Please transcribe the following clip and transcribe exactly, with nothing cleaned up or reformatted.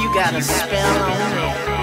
you got a spell on me.